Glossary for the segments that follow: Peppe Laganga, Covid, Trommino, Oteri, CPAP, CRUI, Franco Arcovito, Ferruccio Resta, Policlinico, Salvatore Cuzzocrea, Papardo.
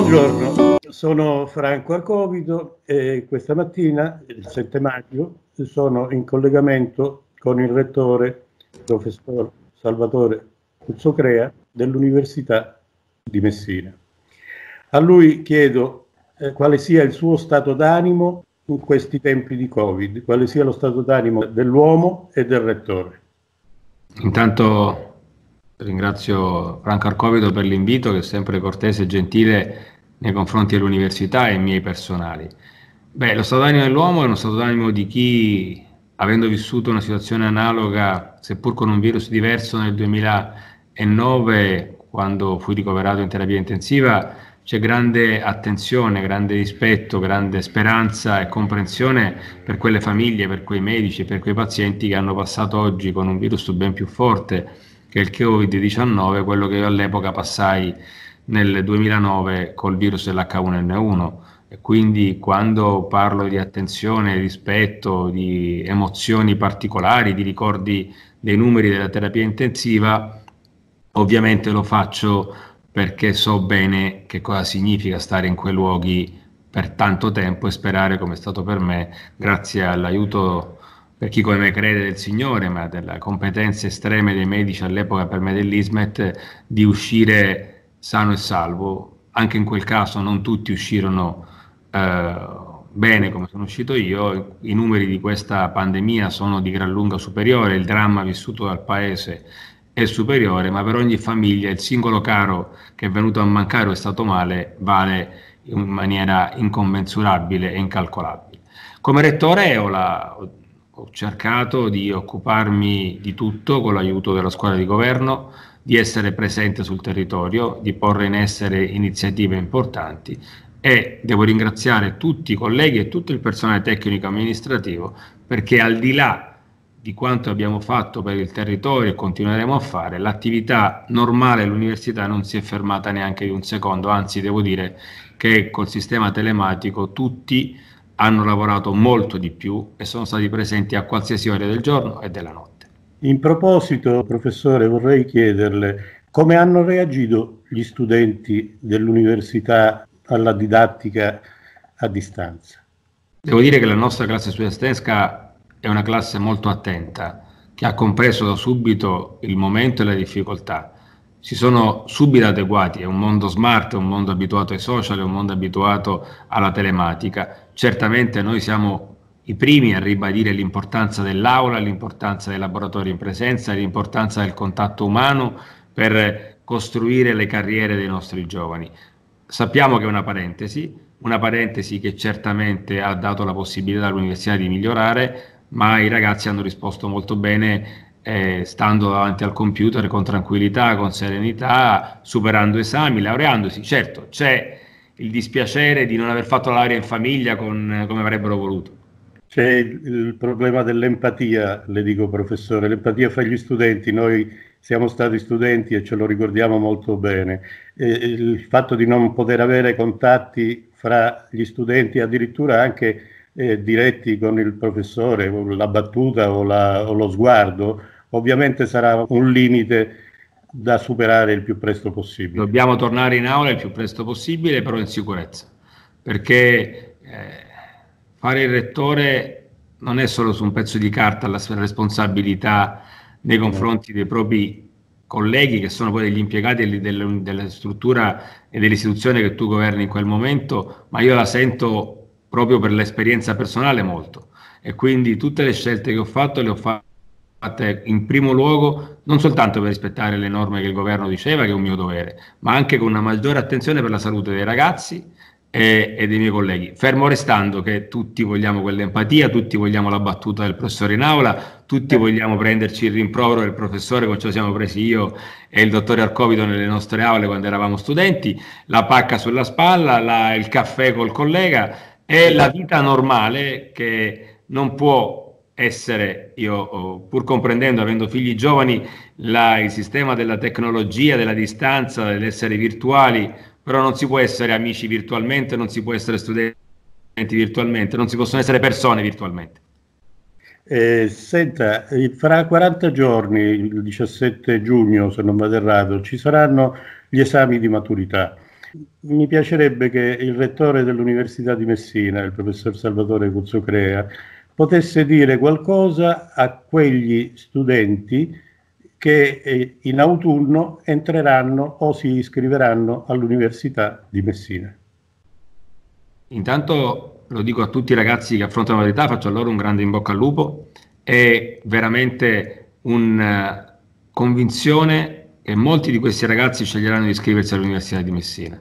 Buongiorno, sono Franco Arcovito e questa mattina, il 7 maggio, sono in collegamento con il rettore, professor Salvatore Cuzzocrea, dell'Università di Messina. A lui chiedo quale sia il suo stato d'animo in questi tempi di Covid, quale sia lo stato d'animo dell'uomo e del rettore. Intanto ringrazio Franco Arcovito per l'invito, che è sempre cortese e gentile nei confronti dell'università e miei personali. Beh, lo stato d'animo dell'uomo è uno stato d'animo di chi, avendo vissuto una situazione analoga, seppur con un virus diverso, nel 2009, quando fui ricoverato in terapia intensiva, c'è grande attenzione, grande rispetto, grande speranza e comprensione per quelle famiglie, per quei medici, per quei pazienti che hanno passato oggi con un virus ben più forte che il Covid-19, quello che io all'epoca passai nel 2009 col virus dell'H1N1. E quindi quando parlo di attenzione, rispetto, di emozioni particolari, di ricordi dei numeri della terapia intensiva, ovviamente lo faccio perché so bene che cosa significa stare in quei luoghi per tanto tempo e sperare, come è stato per me, grazie all'aiuto, per chi come me crede, del Signore, ma delle competenze estreme dei medici all'epoca, per me dell'ISMET, di uscire sano e salvo. Anche in quel caso non tutti uscirono bene come sono uscito io. I numeri di questa pandemia sono di gran lunga superiore, il dramma vissuto dal Paese è superiore, ma per ogni famiglia il singolo caro che è venuto a mancare o è stato male vale in maniera incommensurabile e incalcolabile. Come rettore ho cercato di occuparmi di tutto con l'aiuto della scuola di governo, di essere presente sul territorio, di porre in essere iniziative importanti, e devo ringraziare tutti i colleghi e tutto il personale tecnico amministrativo, perché al di là di quanto abbiamo fatto per il territorio e continueremo a fare, l'attività normale dell'università non si è fermata neanche di un secondo, anzi devo dire che col sistema telematico tutti hanno lavorato molto di più e sono stati presenti a qualsiasi ora del giorno e della notte. In proposito, professore, vorrei chiederle come hanno reagito gli studenti dell'università alla didattica a distanza. Devo dire che la nostra classe studentesca è una classe molto attenta, che ha compreso da subito il momento e la difficoltà. Si sono subito adeguati, è un mondo smart, è un mondo abituato ai social, è un mondo abituato alla telematica. Certamente noi siamo i primi a ribadire l'importanza dell'aula, l'importanza dei laboratori in presenza, l'importanza del contatto umano per costruire le carriere dei nostri giovani. Sappiamo che è una parentesi che certamente ha dato la possibilità all'università di migliorare, ma i ragazzi hanno risposto molto bene, stando davanti al computer con tranquillità, con serenità, superando esami, laureandosi. Certo, c'è il dispiacere di non aver fatto la laurea in famiglia come avrebbero voluto. C'è il problema dell'empatia, le dico, professore, l'empatia fra gli studenti. Noi siamo stati studenti e ce lo ricordiamo molto bene. Il fatto di non poter avere contatti fra gli studenti, addirittura anche diretti con il professore, la battuta o lo sguardo, ovviamente sarà un limite da superare il più presto possibile. Dobbiamo tornare in aula il più presto possibile, però in sicurezza, perché fare il rettore non è solo su un pezzo di carta la sua responsabilità nei confronti dei propri colleghi, che sono poi degli impiegati della struttura e dell'istituzione che tu governi in quel momento, ma io la sento proprio per l'esperienza personale molto, e quindi tutte le scelte che ho fatto le ho fatte in primo luogo non soltanto per rispettare le norme che il governo diceva, che è un mio dovere, ma anche con una maggiore attenzione per la salute dei ragazzi e dei miei colleghi, fermo restando che tutti vogliamo quell'empatia, tutti vogliamo la battuta del professore in aula, tutti vogliamo prenderci il rimprovero del professore, come ce lo siamo presi io e il dottore Arcovito nelle nostre aule quando eravamo studenti, la pacca sulla spalla, il caffè col collega. È la vita normale che non può essere, io pur comprendendo, avendo figli giovani, il sistema della tecnologia, della distanza, dell'essere virtuali, però non si può essere amici virtualmente, non si può essere studenti virtualmente, non si possono essere persone virtualmente. Senta, fra 40 giorni, il 17 giugno, se non vado errato, ci saranno gli esami di maturità. Mi piacerebbe che il rettore dell'Università di Messina, il professor Salvatore Cuzzocrea, potesse dire qualcosa a quegli studenti che in autunno entreranno o si iscriveranno all'Università di Messina. Intanto lo dico a tutti i ragazzi che affrontano la verità, faccio a loro un grande in bocca al lupo. È veramente una convinzione che molti di questi ragazzi sceglieranno di iscriversi all'Università di Messina,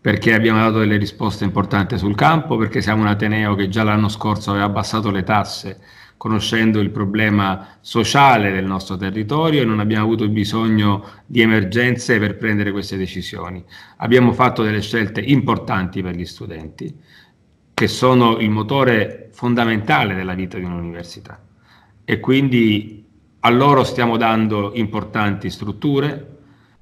perché abbiamo dato delle risposte importanti sul campo, perché siamo un ateneo che già l'anno scorso aveva abbassato le tasse, conoscendo il problema sociale del nostro territorio, e non abbiamo avuto bisogno di emergenze per prendere queste decisioni. Abbiamo fatto delle scelte importanti per gli studenti, che sono il motore fondamentale della vita di un'università, e quindi a loro stiamo dando importanti strutture,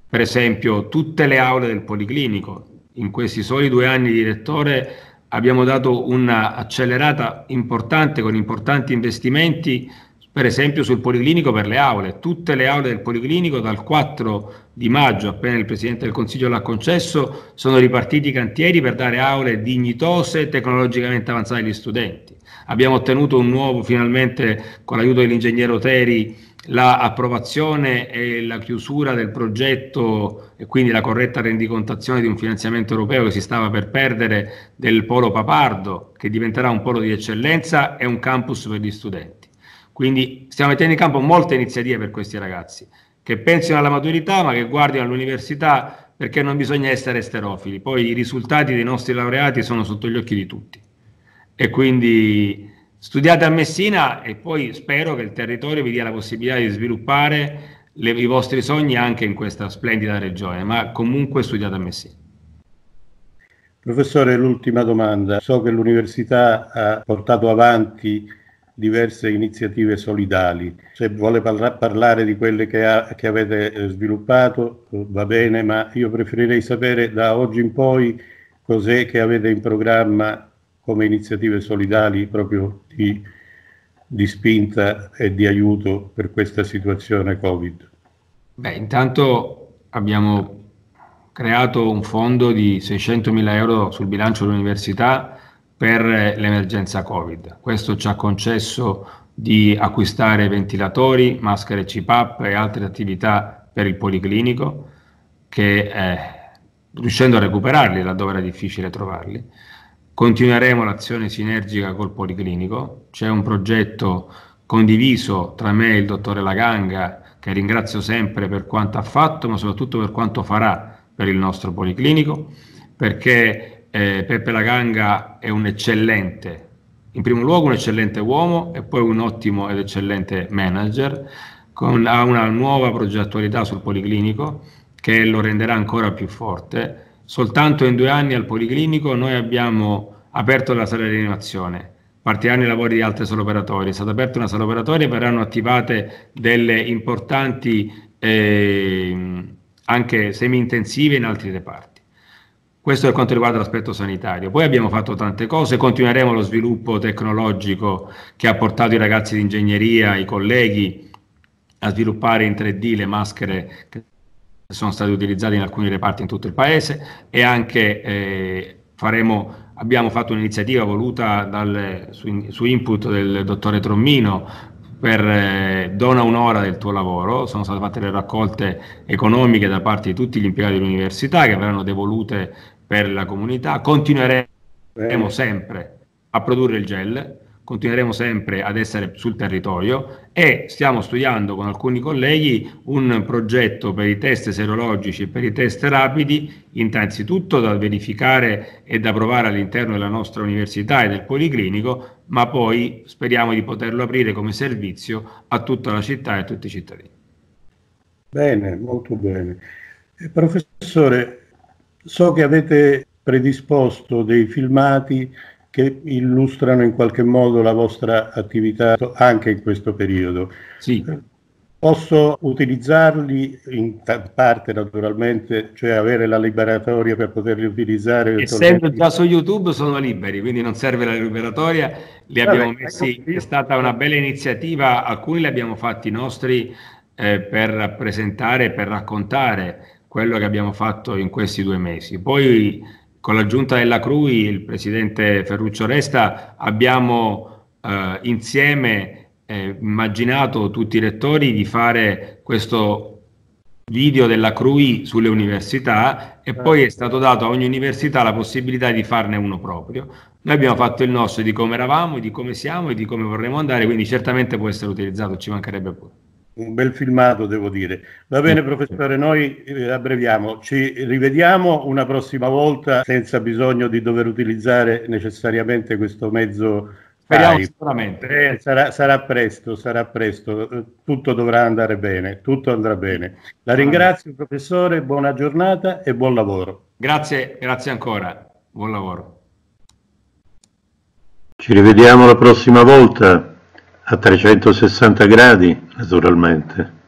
per esempio tutte le aule del Policlinico. In questi soli 2 anni di rettore abbiamo dato un'accelerata importante con importanti investimenti, per esempio sul Policlinico, per le aule. Tutte le aule del Policlinico dal 4 di maggio, appena il Presidente del Consiglio l'ha concesso, sono ripartiti i cantieri per dare aule dignitose e tecnologicamente avanzate agli studenti. Abbiamo ottenuto un nuovo, finalmente, con l'aiuto dell'ingegnere Oteri, l'approvazione e la chiusura del progetto, e quindi la corretta rendicontazione di un finanziamento europeo che si stava per perdere, del polo Papardo, che diventerà un polo di eccellenza e un campus per gli studenti. Quindi stiamo mettendo in campo molte iniziative per questi ragazzi, che pensino alla maturità ma che guardino all'università, perché non bisogna essere esterofili. Poi i risultati dei nostri laureati sono sotto gli occhi di tutti, e quindi studiate a Messina, e poi spero che il territorio vi dia la possibilità di sviluppare i vostri sogni anche in questa splendida regione, ma comunque studiate a Messina. Professore, l'ultima domanda. So che l'università ha portato avanti diverse iniziative solidali. Se vuole parlare di quelle che avete sviluppato, va bene, ma io preferirei sapere da oggi in poi cos'è che avete in programma come iniziative solidali proprio di spinta e di aiuto per questa situazione Covid. Beh, intanto abbiamo creato un fondo di 600.000 euro sul bilancio dell'università per l'emergenza Covid. Questo ci ha concesso di acquistare ventilatori, maschere CPAP e altre attività per il Policlinico, che riuscendo a recuperarli laddove era difficile trovarli. Continueremo l'azione sinergica col Policlinico. C'è un progetto condiviso tra me e il dottore Laganga, che ringrazio sempre per quanto ha fatto, ma soprattutto per quanto farà per il nostro Policlinico, perché Peppe Laganga è un eccellente, in primo luogo un eccellente uomo e poi un ottimo ed eccellente manager, ha una nuova progettualità sul Policlinico che lo renderà ancora più forte. Soltanto in 2 anni al Policlinico noi abbiamo aperto la sala di rianimazione, partiranno i lavori di altre sale operatorie, è stata aperta una sala operatoria, verranno attivate delle importanti anche semi-intensive in altri reparti. Questo per quanto riguarda l'aspetto sanitario. Poi abbiamo fatto tante cose, continueremo lo sviluppo tecnologico che ha portato i ragazzi di ingegneria, i colleghi, a sviluppare in 3D le maschere che sono stati utilizzati in alcuni reparti in tutto il paese, e anche abbiamo fatto un'iniziativa voluta su input del dottore Trommino per dona un'ora del tuo lavoro. Sono state fatte le raccolte economiche da parte di tutti gli impiegati dell'università, che verranno devolute per la comunità. Continueremo sempre a produrre il gel, continueremo sempre ad essere sul territorio, e stiamo studiando con alcuni colleghi un progetto per i test serologici e per i test rapidi, innanzitutto da verificare e da provare all'interno della nostra università e del Policlinico, ma poi speriamo di poterlo aprire come servizio a tutta la città e a tutti i cittadini. Bene, molto bene. Professore, so che avete predisposto dei filmati che illustrano in qualche modo la vostra attività anche in questo periodo. Sì. Posso utilizzarli in parte, naturalmente, cioè avere la liberatoria per poterli utilizzare? Essendo già su YouTube sono liberi, quindi non serve la liberatoria, li abbiamo messi, è stata una bella iniziativa, alcuni li abbiamo fatti nostri per rappresentare, per raccontare quello che abbiamo fatto in questi 2 mesi. Poi con l'aggiunta della CRUI, il presidente Ferruccio Resta, abbiamo insieme immaginato tutti i rettori di fare questo video della CRUI sulle università e poi è stato dato a ogni università la possibilità di farne uno proprio. Noi abbiamo fatto il nostro di come eravamo, di come siamo e di come vorremmo andare, quindi certamente può essere utilizzato, ci mancherebbe pure. Un bel filmato, devo dire. Va bene, professore, noi abbreviamo. Ci rivediamo una prossima volta senza bisogno di dover utilizzare necessariamente questo mezzo. Speriamo sicuramente. Sarà presto, tutto dovrà andare bene, tutto andrà bene. La ringrazio, professore, buona giornata e buon lavoro. Grazie, grazie ancora, buon lavoro. Ci rivediamo la prossima volta. A 360 gradi, naturalmente.